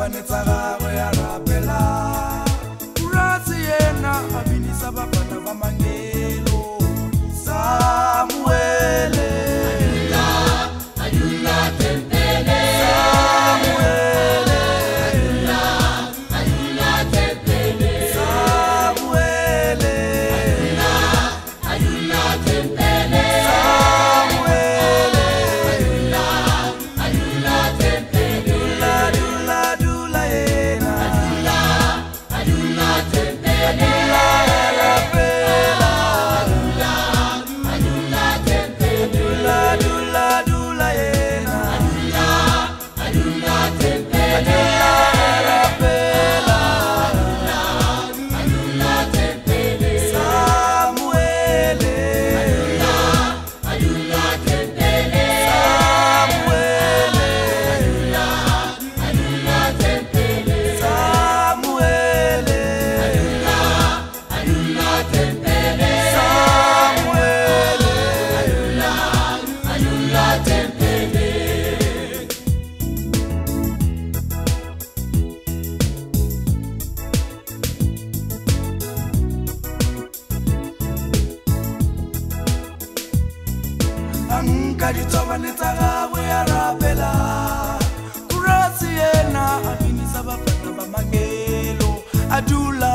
vanetsara ya rapela Rasiena abinisa bapana bamangelo Samuele ayula tempele Samuele ayula tempele Samuele ayula tempele Kaditoba nitara we arabela Kurasiena abinisa bafana bamangelo Adula